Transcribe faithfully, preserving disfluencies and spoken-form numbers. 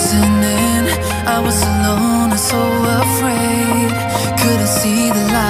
closing in. I was alone and so afraid. Couldn't see the light.